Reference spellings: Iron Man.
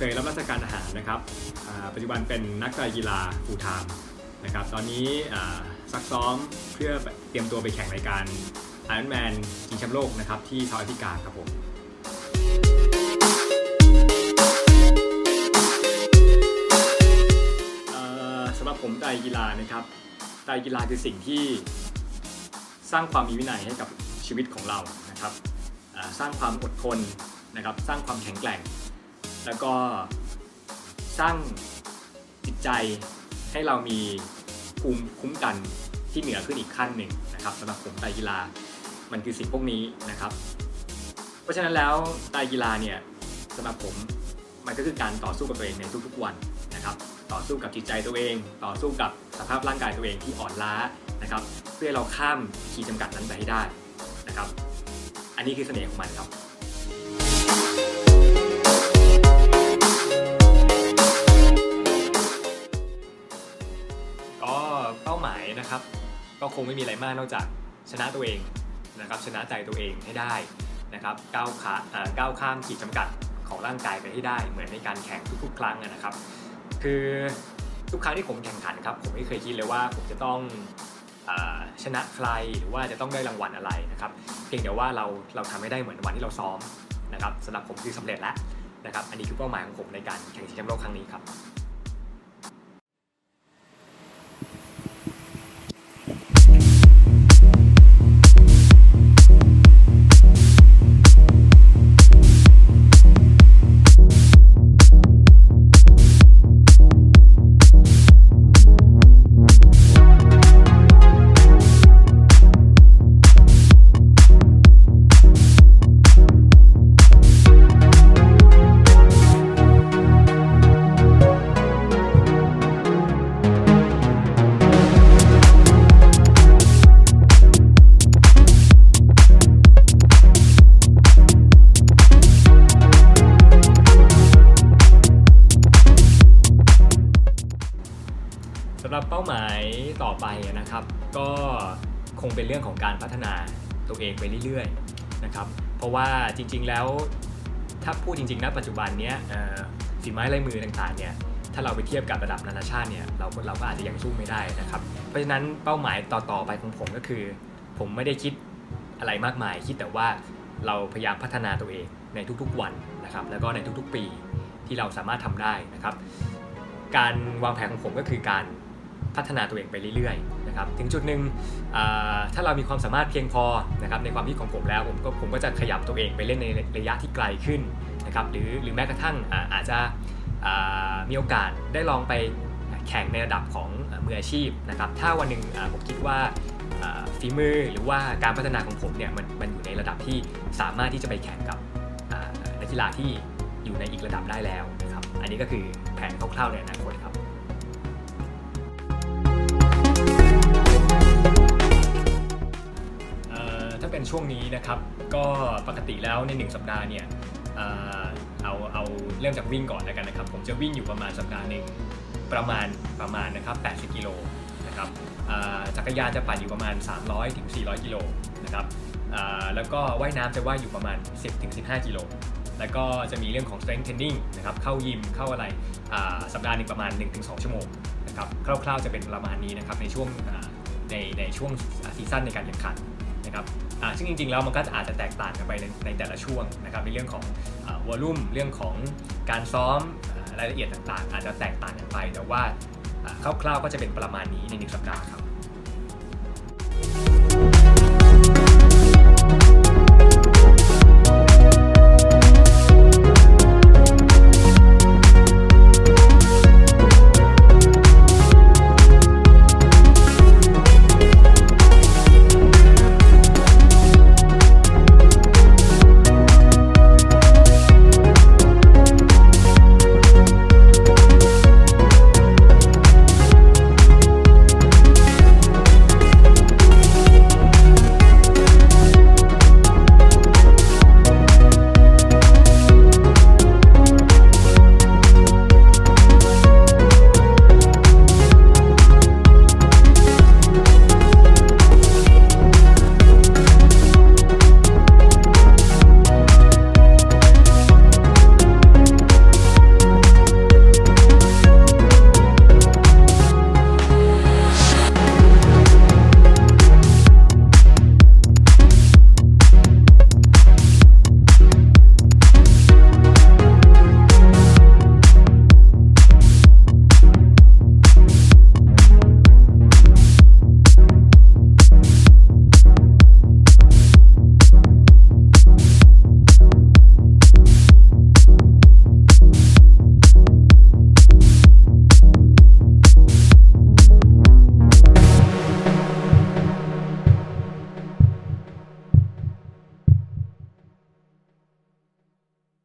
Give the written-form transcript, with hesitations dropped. เคยรับราชการทหารนะครับปัจจุบันเป็นนักกีฬาฟูลไทม์นะครับตอนนี้ซักซ้อมเพื่อเตรียมตัวไปแข่งรายการ Iron Man ชิงแชมป์โลกนะครับที่เซาท์แอฟริกาครับผมสำหรับผมกีฬานะครับกีฬาคือสิ่งที่สร้างความมีวินัยให้กับชีวิตของเรานะครับสร้างความอดทนนะครับสร้างความแข็งแกร่งแล้วก็สร้างจิตใจให้เรามีภูมิคุ้มกันที่เหนือขึ้นอีกขั้นหนึ่งนะครับสำหรับผมกีฬามันคือสิ่งพวกนี้นะครับเพราะฉะนั้นแล้วกีฬาเนี่ยสำหรับผมมันก็คือการต่อสู้กับตัวเองในทุกๆวันนะครับต่อสู้กับจิตใจตัวเองต่อสู้กับสภาพร่างกายตัวเองที่อ่อนล้านะครับเพื่อเราข้ามขีดจำกัดนั้นไปให้ได้นะครับอันนี้คือเสน่ห์ของมันครับก็เป้าหมายนะครับก็คงไม่มีอะไรมากนอกจากชนะตัวเองนะครับชนะใจตัวเองให้ได้นะครับก้าวข้ามขีดจำกัดของร่างกายไปให้ได้เหมือนในการแข่งทุกๆครั้งนะครับคือทุกครั้งที่ผมแข่งขันครับผมไม่เคยคิดเลยว่าผมจะต้องชนะใครหรือว่าจะต้องได้รางวัลอะไรนะครับเพียงแต่ว่าเราทำให้ได้เหมือนวันที่เราซ้อมนะครับสำหรับผมคือสำเร็จแล้วนะครับอันนี้คือเป้าหมายของผมในการแข่งชิงแชมป์โลกครั้งนี้ครับสำหรับเป้าหมายต่อไปนะครับก็คงเป็นเรื่องของการพัฒนาตัวเองไปเรื่อยๆนะครับเพราะว่าจริงๆแล้วถ้าพูดจริงๆนะปัจจุบันเนี้ยฝีไม้ลายมือต่างๆเนี่ยถ้าเราไปเทียบกับระดับนานาชาติเนี่ยเราก็อาจจะยังสู้ไม่ได้นะครับเพราะฉะนั้นเป้าหมายต่อๆไปของผมก็คือผมไม่ได้คิดอะไรมากมายคิดแต่ว่าเราพยายามพัฒนาตัวเองในทุกๆวันนะครับแล้วก็ในทุกๆปีที่เราสามารถทำได้นะครับการวางแผนของผมก็คือการพัฒนาตัวเองไปเรื่อยๆนะครับถึงจุดหนึ่งถ้าเรามีความสามารถเพียงพอนะครับในความคิดของผมแล้วผมก็จะขยับตัวเองไปเล่นในระยะที่ไกลขึ้นนะครับหรือแม้กระทั่งอาจจะมีโอกาสได้ลองไปแข่งในระดับของมืออาชีพนะครับถ้าวันหนึ่งผมคิดว่าฝีมือหรือว่าการพัฒนาของผมเนี่ยมันอยู่ในระดับที่สามารถที่จะไปแข่งกับนักกีฬาที่อยู่ในอีกระดับได้แล้วนะครับอันนี้ก็คือแผนคร่าวๆในอนาคตครับช่วงนี้นะครับก็ปกติแล้วใน1สัปดาห์เนี่ยเอาเริ่มจากวิ่งก่อนแล้วกันนะครับผมจะวิ่งอยู่ประมาณสัปดาห์หนึ่งประมาณนะครับ80กิโลนะครับจักรยานจะปั่นอยู่ประมาณ 300-400 กิโลนะครับแล้วก็ว่ายน้ำจะว่ายอยู่ประมาณ 10-15 กิโลแล้วก็จะมีเรื่องของ strength training นะครับเข้ายิมเข้าอะไรสัปดาห์หนึ่งประมาณ 1-2 ชั่วโมงนะครับคร่าวๆจะเป็นประมาณนี้นะครับในช่วงในช่วงซีซั่นในการแข่งขันนะครับซึ่งจริงๆแล้วมันก็อาจจะแตกต่างกันไปในแต่ละช่วงนะครับในเรื่องของวอลลุ่มเรื่องของการซ้อมรายละเอียดต่างๆอาจจะแตกต่างกันไปแต่ว่าคร่าวๆก็จะเป็นประมาณนี้ใน1สัปดาห์ครับ